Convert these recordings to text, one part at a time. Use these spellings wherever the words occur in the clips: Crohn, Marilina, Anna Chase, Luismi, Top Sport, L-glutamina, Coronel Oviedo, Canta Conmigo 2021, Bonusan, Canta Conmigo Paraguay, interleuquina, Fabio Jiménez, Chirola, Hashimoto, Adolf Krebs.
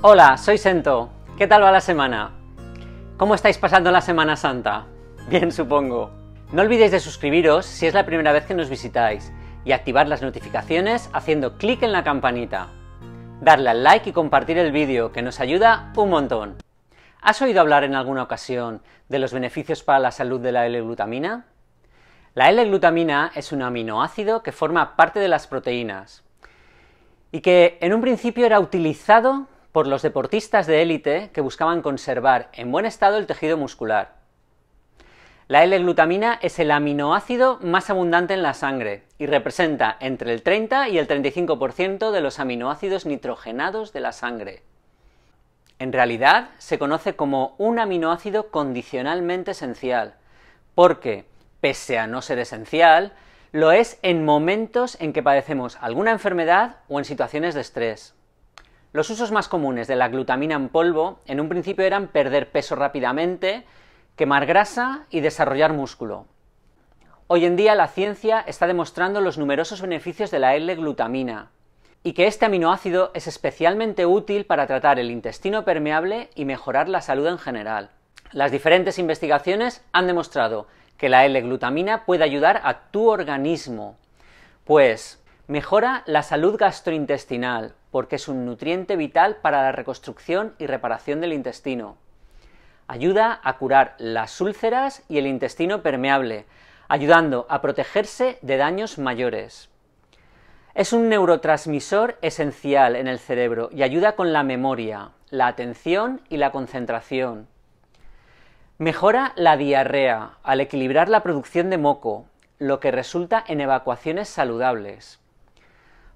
Hola, soy Sento. ¿Qué tal va la semana? ¿Cómo estáis pasando la Semana Santa? Bien, supongo. No olvidéis de suscribiros si es la primera vez que nos visitáis y activar las notificaciones haciendo clic en la campanita. Darle al like y compartir el vídeo, que nos ayuda un montón. ¿Has oído hablar en alguna ocasión de los beneficios para la salud de la L-glutamina? La L-glutamina es un aminoácido que forma parte de las proteínas y que en un principio era utilizado por los deportistas de élite que buscaban conservar en buen estado el tejido muscular. La L-glutamina es el aminoácido más abundante en la sangre y representa entre el 30 y el 35% de los aminoácidos nitrogenados de la sangre. En realidad, se conoce como un aminoácido condicionalmente esencial, porque, pese a no ser esencial, lo es en momentos en que padecemos alguna enfermedad o en situaciones de estrés. Los usos más comunes de la glutamina en polvo en un principio eran perder peso rápidamente, quemar grasa y desarrollar músculo. Hoy en día la ciencia está demostrando los numerosos beneficios de la L-glutamina y que este aminoácido es especialmente útil para tratar el intestino permeable y mejorar la salud en general. Las diferentes investigaciones han demostrado que la L-glutamina puede ayudar a tu organismo, pues mejora la salud gastrointestinal, porque es un nutriente vital para la reconstrucción y reparación del intestino. Ayuda a curar las úlceras y el intestino permeable, ayudando a protegerse de daños mayores. Es un neurotransmisor esencial en el cerebro y ayuda con la memoria, la atención y la concentración. Mejora la diarrea al equilibrar la producción de moco, lo que resulta en evacuaciones saludables.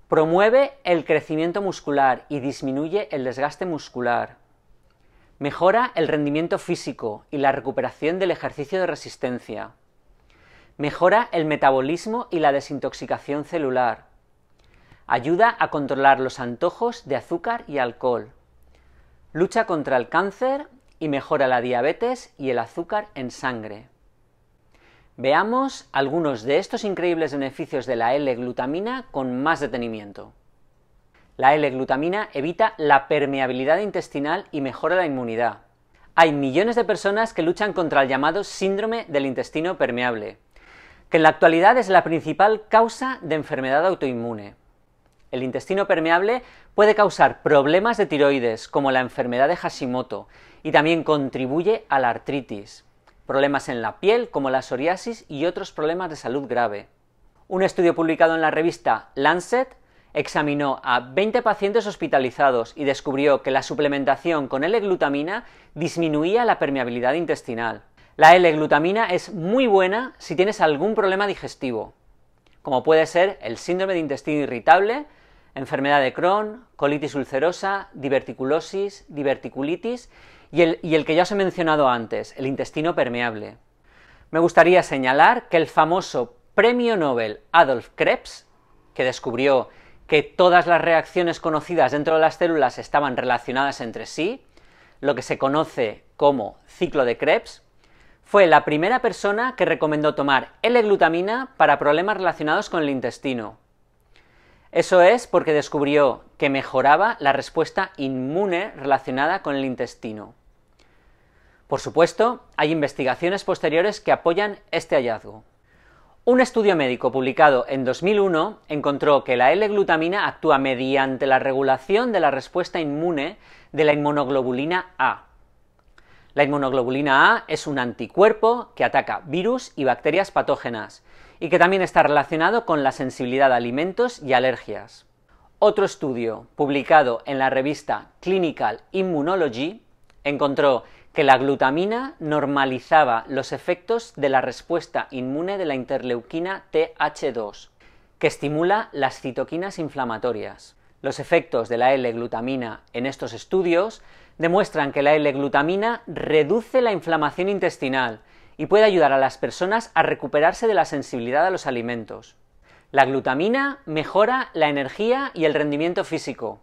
Promueve el crecimiento muscular y disminuye el desgaste muscular. Mejora el rendimiento físico y la recuperación del ejercicio de resistencia. Mejora el metabolismo y la desintoxicación celular. Ayuda a controlar los antojos de azúcar y alcohol. Lucha contra el cáncer y mejora la diabetes y el azúcar en sangre. Veamos algunos de estos increíbles beneficios de la L-glutamina con más detenimiento. La L-glutamina evita la permeabilidad intestinal y mejora la inmunidad. Hay millones de personas que luchan contra el llamado síndrome del intestino permeable, que en la actualidad es la principal causa de enfermedad autoinmune. El intestino permeable puede causar problemas de tiroides, como la enfermedad de Hashimoto, y también contribuye a la artritis, problemas en la piel como la psoriasis y otros problemas de salud grave. Un estudio publicado en la revista Lancet examinó a 20 pacientes hospitalizados y descubrió que la suplementación con L-glutamina disminuía la permeabilidad intestinal. La L-glutamina es muy buena si tienes algún problema digestivo, como puede ser el síndrome de intestino irritable, enfermedad de Crohn, colitis ulcerosa, diverticulosis, diverticulitis y el que ya os he mencionado antes, el intestino permeable. Me gustaría señalar que el famoso premio Nobel Adolf Krebs, que descubrió que todas las reacciones conocidas dentro de las células estaban relacionadas entre sí, lo que se conoce como ciclo de Krebs, fue la primera persona que recomendó tomar L-glutamina para problemas relacionados con el intestino. Eso es porque descubrió que mejoraba la respuesta inmune relacionada con el intestino. Por supuesto, hay investigaciones posteriores que apoyan este hallazgo. Un estudio médico publicado en 2001 encontró que la L-glutamina actúa mediante la regulación de la respuesta inmune de la inmunoglobulina A. La inmunoglobulina A es un anticuerpo que ataca virus y bacterias patógenas, y que también está relacionado con la sensibilidad a alimentos y alergias. Otro estudio, publicado en la revista Clinical Immunology, encontró que la glutamina normalizaba los efectos de la respuesta inmune de la interleuquina TH2, que estimula las citoquinas inflamatorias. Los efectos de la L-glutamina en estos estudios demuestran que la L-glutamina reduce la inflamación intestinal y puede ayudar a las personas a recuperarse de la sensibilidad a los alimentos. La glutamina mejora la energía y el rendimiento físico.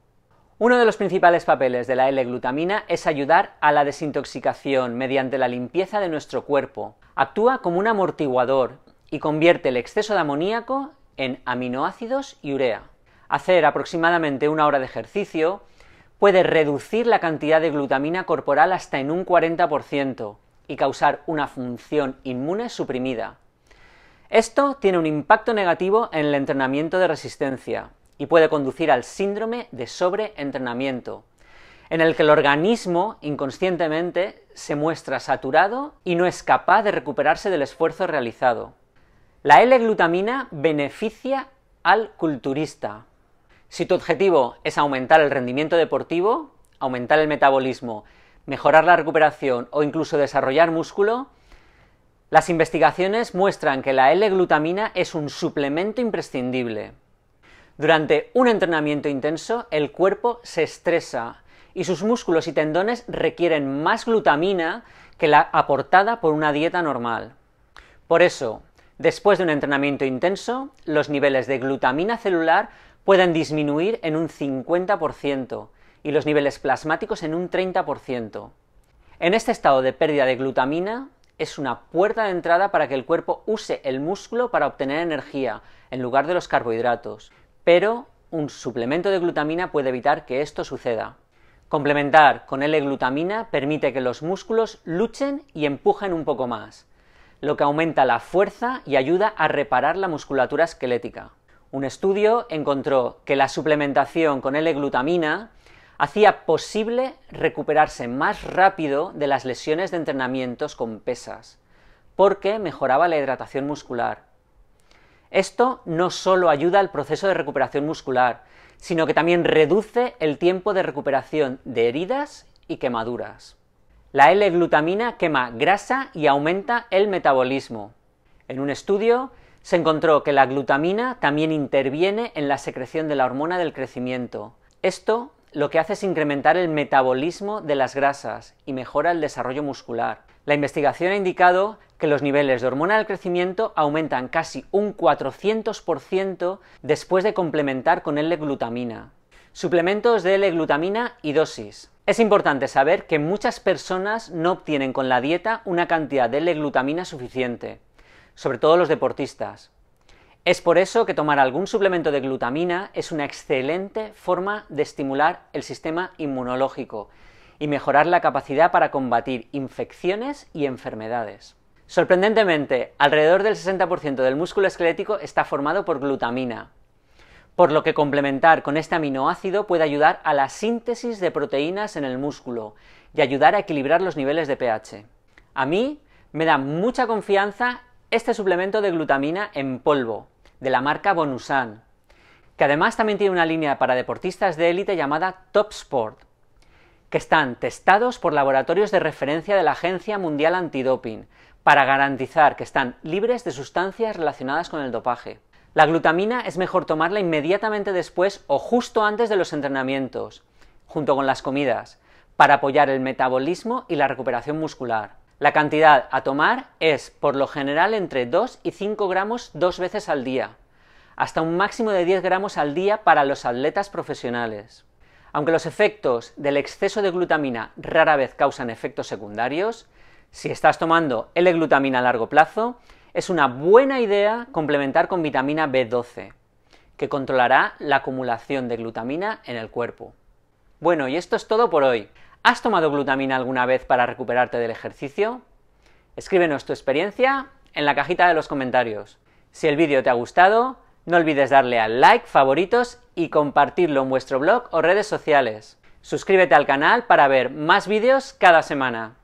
Uno de los principales papeles de la L-glutamina es ayudar a la desintoxicación mediante la limpieza de nuestro cuerpo. Actúa como un amortiguador y convierte el exceso de amoníaco en aminoácidos y urea. Hacer aproximadamente una hora de ejercicio puede reducir la cantidad de glutamina corporal hasta en un 40% y causar una función inmune suprimida. Esto tiene un impacto negativo en el entrenamiento de resistencia y puede conducir al síndrome de sobreentrenamiento, en el que el organismo inconscientemente se muestra saturado y no es capaz de recuperarse del esfuerzo realizado. La L-glutamina beneficia al culturista. Si tu objetivo es aumentar el rendimiento deportivo, aumentar el metabolismo, mejorar la recuperación o incluso desarrollar músculo, las investigaciones muestran que la L-glutamina es un suplemento imprescindible. Durante un entrenamiento intenso, el cuerpo se estresa y sus músculos y tendones requieren más glutamina que la aportada por una dieta normal. Por eso, después de un entrenamiento intenso, los niveles de glutamina celular pueden disminuir en un 50% y los niveles plasmáticos en un 30%. En este estado de pérdida de glutamina es una puerta de entrada para que el cuerpo use el músculo para obtener energía en lugar de los carbohidratos, pero un suplemento de glutamina puede evitar que esto suceda. Complementar con L-glutamina permite que los músculos luchen y empujen un poco más, lo que aumenta la fuerza y ayuda a reparar la musculatura esquelética. Un estudio encontró que la suplementación con L-glutamina hacía posible recuperarse más rápido de las lesiones de entrenamientos con pesas, porque mejoraba la hidratación muscular. Esto no solo ayuda al proceso de recuperación muscular, sino que también reduce el tiempo de recuperación de heridas y quemaduras. La L-glutamina quema grasa y aumenta el metabolismo. En un estudio se encontró que la glutamina también interviene en la secreción de la hormona del crecimiento. Esto lo que hace es incrementar el metabolismo de las grasas y mejora el desarrollo muscular. La investigación ha indicado que los niveles de hormona del crecimiento aumentan casi un 400% después de complementar con L-glutamina. Suplementos de L-glutamina y dosis. Es importante saber que muchas personas no obtienen con la dieta una cantidad de L-glutamina suficiente, sobre todo los deportistas. Es por eso que tomar algún suplemento de glutamina es una excelente forma de estimular el sistema inmunológico y mejorar la capacidad para combatir infecciones y enfermedades. Sorprendentemente, alrededor del 60% del músculo esquelético está formado por glutamina, por lo que complementar con este aminoácido puede ayudar a la síntesis de proteínas en el músculo y ayudar a equilibrar los niveles de pH. A mí me da mucha confianza este suplemento de glutamina en polvo, de la marca Bonusan, que además también tiene una línea para deportistas de élite llamada Top Sport, que están testados por laboratorios de referencia de la Agencia Mundial Antidoping, para garantizar que están libres de sustancias relacionadas con el dopaje. La glutamina es mejor tomarla inmediatamente después o justo antes de los entrenamientos, junto con las comidas, para apoyar el metabolismo y la recuperación muscular. La cantidad a tomar es, por lo general, entre 2 y 5 gramos 2 veces al día, hasta un máximo de 10 gramos al día para los atletas profesionales. Aunque los efectos del exceso de glutamina rara vez causan efectos secundarios, si estás tomando L-glutamina a largo plazo, es una buena idea complementar con vitamina B12, que controlará la acumulación de glutamina en el cuerpo. Bueno, y esto es todo por hoy. ¿Has tomado glutamina alguna vez para recuperarte del ejercicio? Escríbenos tu experiencia en la cajita de los comentarios. Si el vídeo te ha gustado, no olvides darle al like, favoritos y compartirlo en vuestro blog o redes sociales. Suscríbete al canal para ver más vídeos cada semana.